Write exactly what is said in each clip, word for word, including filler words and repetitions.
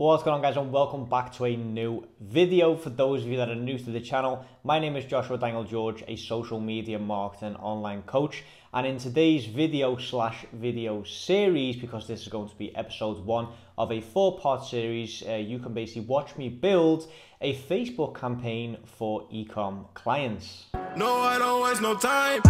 What's going on, guys, and welcome back to a new video. For those of you that are new to the channel, my name is Joshua Daniel George, a social media marketing online coach, and in today's video slash video series, because this is going to be episode one of a four-part series, uh, you can basically watch me build a Facebook campaign for e-com clients. No, I don't waste no time.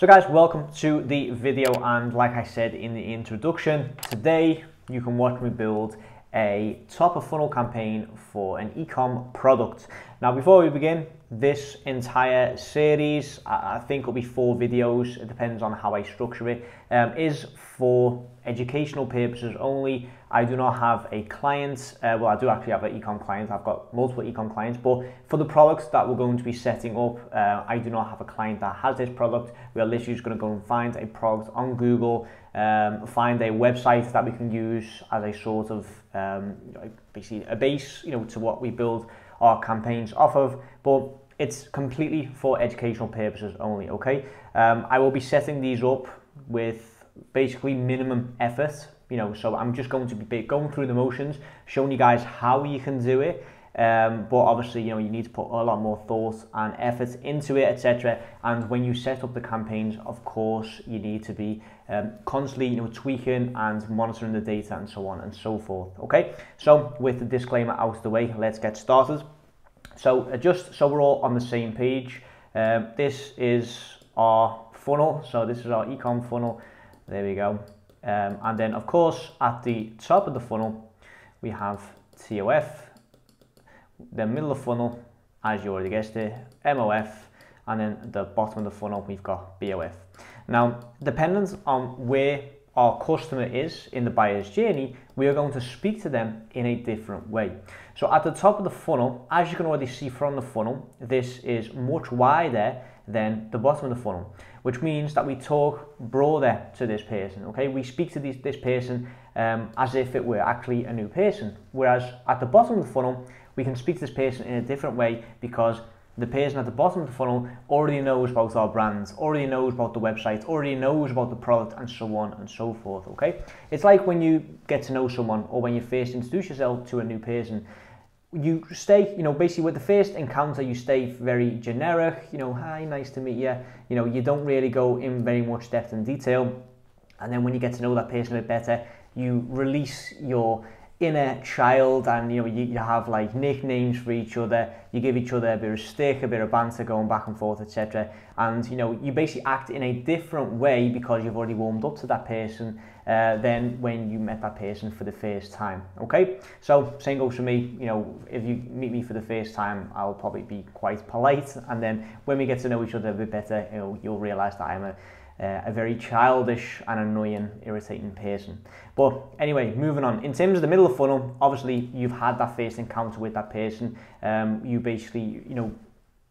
So guys, welcome to the video, and like I said in the introduction, today you can watch me build a top of funnel campaign for an e-com product. Now before we begin, this entire series, I think it'll be four videos, it depends on how I structure it, um, is for educational purposes only. I do not have a client, uh, well I do actually have an e-com client, I've got multiple e-com clients, but for the products that we're going to be setting up, uh, I do not have a client that has this product. We are literally just going to go and find a product on Google, um, find a website that we can use as a sort of, um, basically a base, you know, to what we build our campaigns off of, but it's completely for educational purposes only, okay? Um, I will be setting these up with basically minimum effort. You know, so I'm just going to be going through the motions, showing you guys how you can do it. Um, but obviously, you know, you need to put a lot more thought and effort into it, et cetera. And when you set up the campaigns, of course, you need to be um, constantly, you know, tweaking and monitoring the data and so on and so forth. Okay. So with the disclaimer out of the way, let's get started. So uh, just so we're all on the same page, um, this is our funnel. So this is our e-com funnel. There we go. Um, and then, of course, at the top of the funnel, we have T O F, the middle of the funnel, as you already guessed it, M O F, and then the bottom of the funnel, we've got B O F. Now, dependent on where our customer is in the buyer's journey, we are going to speak to them in a different way. So at the top of the funnel, as you can already see from the funnel, this is much wider than the bottom of the funnel, which means that we talk broader to this person, okay? We speak to these, this person um, as if it were actually a new person, whereas at the bottom of the funnel, we can speak to this person in a different way because the person at the bottom of the funnel already knows about our brands, already knows about the website, already knows about the product, and so on and so forth, okay? It's like when you get to know someone or when you first introduce yourself to a new person, you stay, you know, basically with the first encounter, you stay very generic, you know, hi, nice to meet you. You know, you don't really go in very much depth and detail. And then when you get to know that person a bit better, you release your inner child and, you know, you, you have like nicknames for each other. You give each other a bit of stick, a bit of banter going back and forth, et cetera. And, you know, you basically act in a different way because you've already warmed up to that person Uh, than when you met that person for the first time, okay? So same goes for me. You know, if you meet me for the first time, I'll probably be quite polite, and then when we get to know each other a bit better, you know, you'll realize that I'm a, uh, a very childish and annoying, irritating person. But anyway, moving on. In terms of the middle of the funnel, obviously you've had that first encounter with that person. Um, you basically, you know,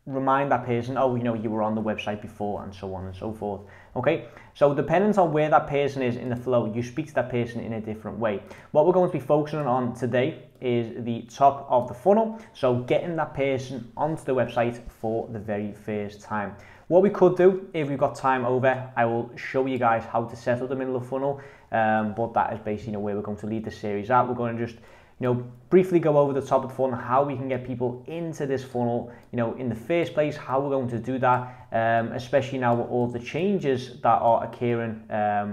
remind that person, oh, you know, you were on the website before, and so on and so forth, okay? So depending on where that person is in the flow, you speak to that person in a different way. What we're going to be focusing on today is the top of the funnel, so getting that person onto the website for the very first time. What we could do, if we've got time over, I will show you guys how to set up the middle of the funnel, um, but that is basically, you know, where we're going to lead the series out. We're going to just, you know, briefly go over the top of the funnel, how we can get people into this funnel, you know, in the first place, how we're going to do that, um, especially now with all the changes that are occurring, um,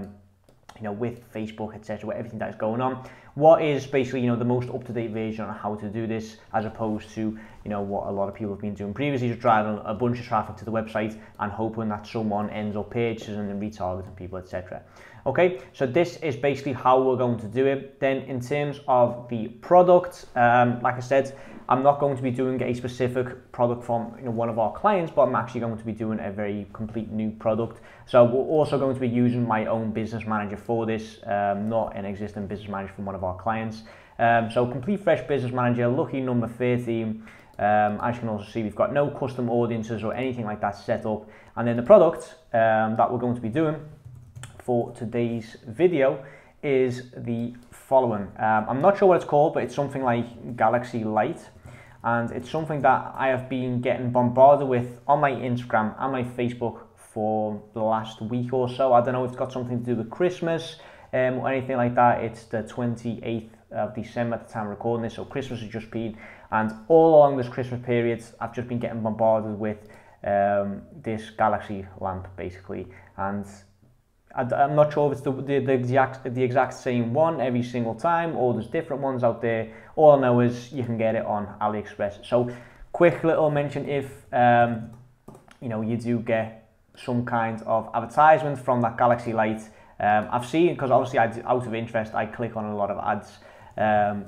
you know, with Facebook, et cetera, with everything that is going on. What is basically, you know, the most up-to-date version on how to do this, as opposed to, you know, what a lot of people have been doing previously, just driving a bunch of traffic to the website and hoping that someone ends up purchasing and then retargeting people, et cetera. Okay, so this is basically how we're going to do it. Then in terms of the product, um, like I said, I'm not going to be doing a specific product from, you know, one of our clients, but I'm actually going to be doing a very complete new product. So we're also going to be using my own business manager for this, um, not an existing business manager from one of our clients. Um, so complete fresh business manager, lucky number thirteen. Um, as you can also see, we've got no custom audiences or anything like that set up. And then the product um, that we're going to be doing for today's video is the following. Um, I'm not sure what it's called, but it's something like Galaxy Light. and it's something that I have been getting bombarded with on my Instagram and my Facebook for the last week or so. I don't know if it's got something to do with Christmas um, or anything like that. It's the twenty-eighth of December at the time of recording this, so Christmas has just been, and all along this Christmas period I've just been getting bombarded with um, this Galaxy lamp basically, and I, I'm not sure if it's the, the, the, exact, the exact same one every single time or there's different ones out there. All I know is you can get it on AliExpress. So quick little mention, if um, you know, you do get some kind of advertisement from that Galaxy Light, Um, I've seen, because obviously I do, out of interest I click on a lot of ads, um,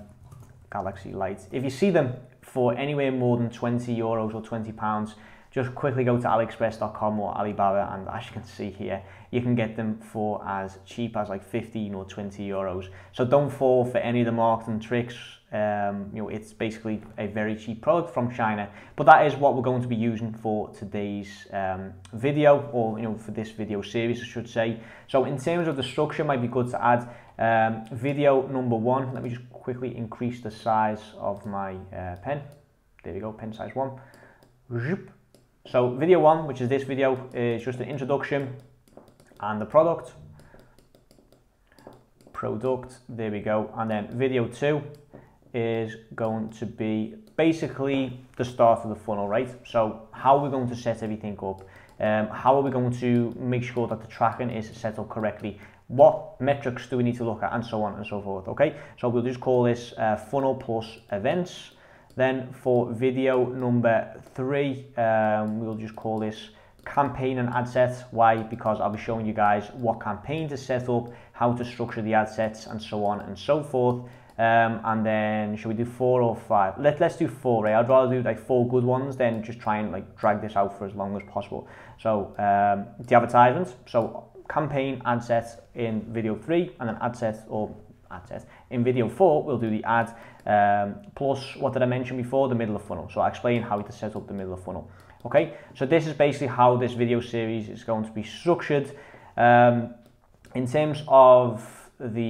Galaxy Light. If you see them for anywhere more than twenty euros or twenty pounds, just quickly go to AliExpress dot com or Alibaba, and as you can see here, you can get them for as cheap as like fifteen or twenty euros. So don't fall for any of the marketing tricks. Um, you know, it's basically a very cheap product from China. But that is what we're going to be using for today's um, video, or you know, for this video series, I should say. So in terms of the structure, might be good to add um, video number one. Let me just quickly increase the size of my uh, pen. There we go, pen size one. So video one, which is this video, is just an introduction and the product. Product, there we go. And then video two is going to be basically the start of the funnel, right? So how we're going to set everything up, um, how are we going to make sure that the tracking is set up correctly, what metrics do we need to look at, and so on and so forth. Okay, so we'll just call this uh, funnel plus events. Then for video number three, um, we'll just call this campaign and ad sets. Why? Because I'll be showing you guys what campaign to set up, how to structure the ad sets, and so on and so forth. Um, and then should we do four or five? Let, let's do four, right? I'd rather do like four good ones than just try and like drag this out for as long as possible. So um, the advertisements, so campaign, ad sets in video three, and then ad sets or ad sets in video four. We'll do the ad um, plus, what did I mention before? The middle of funnel. So I'll explain how to set up the middle of funnel. Okay, so this is basically how this video series is going to be structured. Um, in terms of the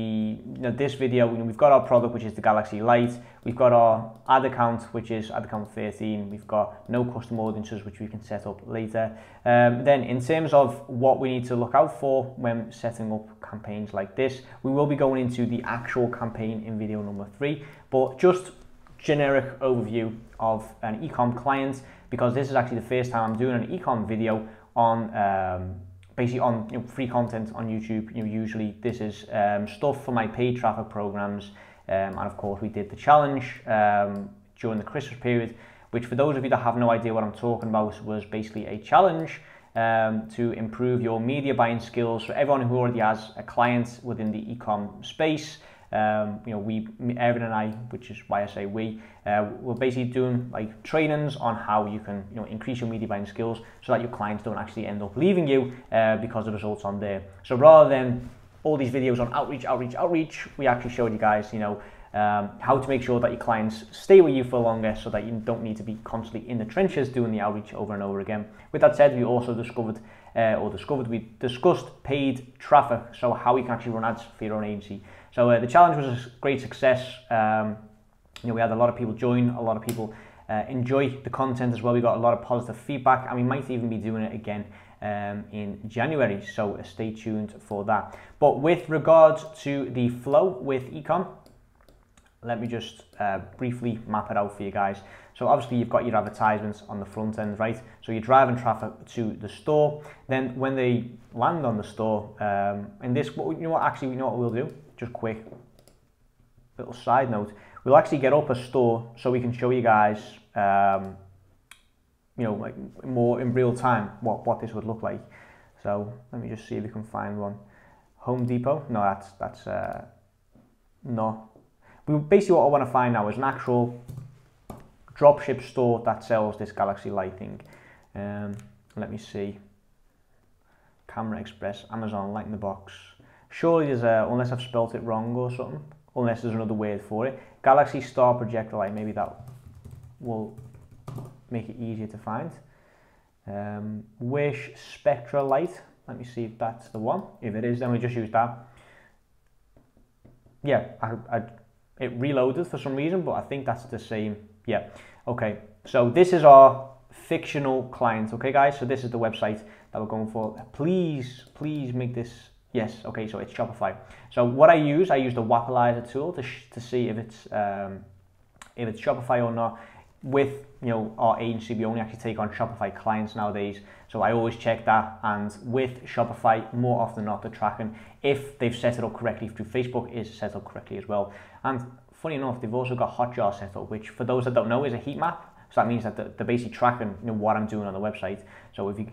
you know, this video, you know, we've got our product, which is the Galaxy Light. We've got our ad account, which is ad account thirteen. We've got no custom audiences, which we can set up later. Um, then in terms of what we need to look out for when setting up campaigns like this, we will be going into the actual campaign in video number three, but just generic overview of an e-com client, because this is actually the first time I'm doing an e-com video on um, basically on you know, free content on YouTube. You know, usually this is um, stuff for my paid traffic programs, um, and of course we did the challenge um, during the Christmas period, which for those of you that have no idea what I'm talking about, was basically a challenge um, to improve your media buying skills. So everyone who already has a client within the e-com space, um, you know, we, Aaron and I, which is why I say we, uh, we're basically doing like trainings on how you can, you know, increase your media buying skills so that your clients don't actually end up leaving you uh, because the results aren't there. So rather than all these videos on outreach, outreach, outreach, we actually showed you guys, you know, um, how to make sure that your clients stay with you for longer, so that you don't need to be constantly in the trenches doing the outreach over and over again. With that said, we also discovered, uh, or discovered, we discussed paid traffic, so how you can actually run ads for your own agency. So uh, the challenge was a great success. Um, you know, we had a lot of people join, a lot of people uh, enjoy the content as well. We got a lot of positive feedback, and we might even be doing it again um, in January. So uh, stay tuned for that. But with regards to the flow with e-com, let me just uh, briefly map it out for you guys. So obviously you've got your advertisements on the front end, right? So you're driving traffic to the store. Then when they land on the store, um, and this, you know what, actually, you know what we'll do? Just quick little side note, we'll actually get up a store so we can show you guys um, you know, like more in real time what, what this would look like. So let me just see if we can find one. Home Depot, no, that's, that's uh, no. But basically what I want to find now is an actual dropship store that sells this Galaxy Light thing. Um, let me see, Camera Express, Amazon, Light in the Box. Surely there's a, unless I've spelt it wrong or something, unless there's another word for it. Galaxy Star Projector Light, maybe that will make it easier to find. Um, Wish Spectra Light, let me see if that's the one. If it is, then we just use that. Yeah, I, I, it reloaded for some reason, but I think that's the same, yeah. Okay, so this is our fictional client. Okay, guys, so this is the website that we're going for. Please, please make this. Yes, okay, so it's Shopify. So what I use, I use the Wappalyzer tool to, sh to see if it's um, if it's Shopify or not. With you know our agency, we only actually take on Shopify clients nowadays, so I always check that. And with Shopify, more often than not, the tracking, if they've set it up correctly through Facebook, is set up correctly as well. And funny enough, they've also got Hotjar set up, which for those that don't know is a heat map. So that means that the, the basic tracking, you know, what I'm doing on the website. So if you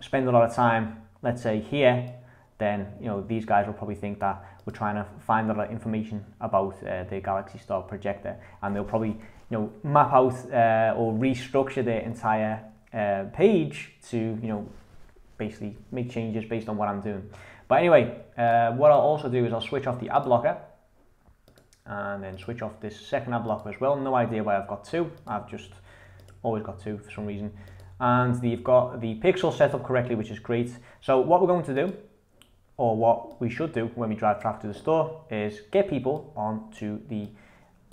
spend a lot of time, let's say here, then you know these guys will probably think that we're trying to find a lot of information about uh, the Galaxy Star Projector, and they'll probably you know map out uh, or restructure their entire uh, page to you know basically make changes based on what I'm doing. But anyway, uh, what I'll also do is I'll switch off the ad blocker and then switch off this second ad blocker as well. No idea why I've got two. I've just always got two for some reason. And you've got the pixel set up correctly, which is great. So what we're going to do, or what we should do when we drive traffic to the store, is get people onto the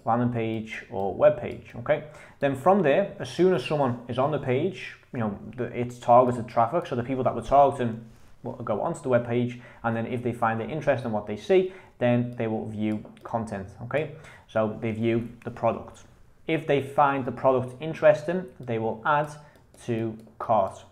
landing page or web page. Okay, then from there, as soon as someone is on the page, you know it's targeted traffic, so the people that we're targeting will go onto the web page, and then if they find it interesting in what they see, then they will view content. Okay, so they view the product. If they find the product interesting, they will add to cart.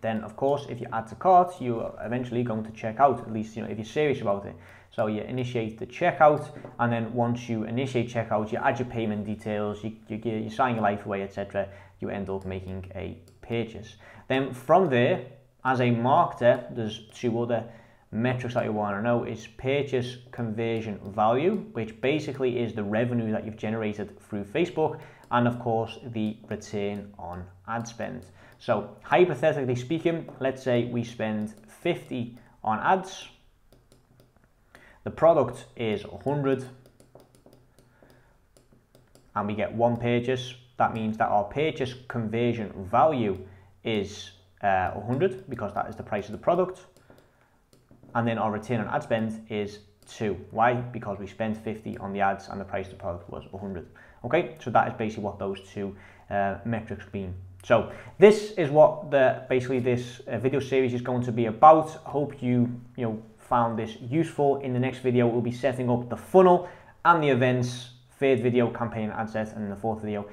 Then, of course, if you add to cart, you're eventually going to check out, at least you know, if you're serious about it. So you initiate the checkout, and then once you initiate checkout, you add your payment details, you, you, you sign your life away, et cetera. You end up making a purchase. Then from there, as a marketer, there's two other metrics that you want to know. Is purchase conversion value, which basically is the revenue that you've generated through Facebook, and of course, the return on ad spend. So hypothetically speaking, let's say we spend fifty on ads, the product is one hundred, and we get one purchase. That means that our purchase conversion value is uh, one hundred, because that is the price of the product, and then our return on ad spend is two. Why? Because we spent fifty on the ads and the price of the product was one hundred. Okay, so that is basically what those two uh, metrics mean. So this is what the basically this uh, video series is going to be about. Hope you you know found this useful. In the next video, we'll be setting up the funnel and the events. Third video, campaign ad set, and in the fourth video,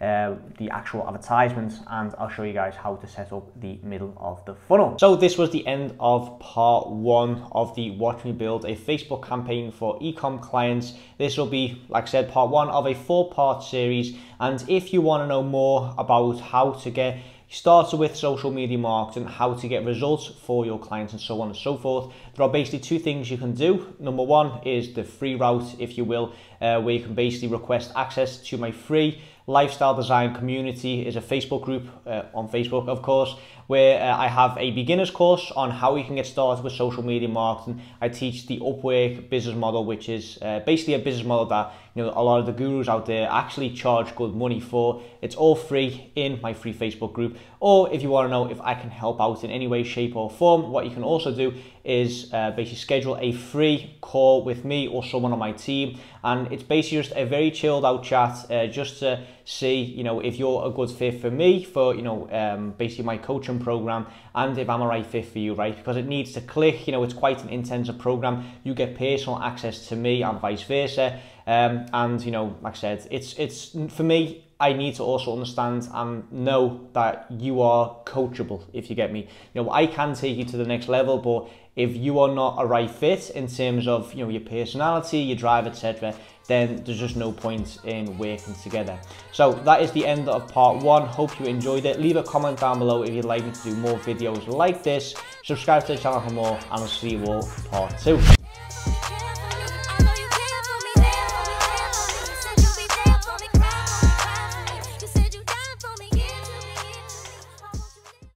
uh, the actual advertisements. And I'll show you guys how to set up the middle of the funnel. So this was the end of part one of the Watch Me Build a Facebook Campaign for Ecom Clients. This will be, like I said, part one of a four-part series. And if you want to know more about how to get started with social media marketing, how to get results for your clients, and so on and so forth, there are basically two things you can do. Number one is the free route, if you will, uh, where you can basically request access to my free Lifestyle Design Community. Is a Facebook group uh, on Facebook, of course, where uh, I have a beginner's course on how you can get started with social media marketing. I teach the Upwork business model, which is uh, basically a business model that you know a lot of the gurus out there actually charge good money for. It's all free in my free Facebook group. Or if you want to know if I can help out in any way, shape, or form, what you can also do is uh, basically schedule a free call with me or someone on my team, and it's basically just a very chilled out chat, uh, just to see you know if you're a good fit for me, for you know um, basically my coaching program, and if I'm a right fit for you, right? Because it needs to click. You know, it's quite an intensive program. You get personal access to me and vice versa. Um, and you know, like I said, it's it's for me. I need to also understand and know that you are coachable, if you get me. You know, I can take you to the next level, but if you are not a right fit in terms of you know your personality, your drive, et cetera, then there's just no point in working together. So that is the end of part one. Hope you enjoyed it. Leave a comment down below if you'd like me to do more videos like this. Subscribe to the channel for more, and I'll see you all in part two.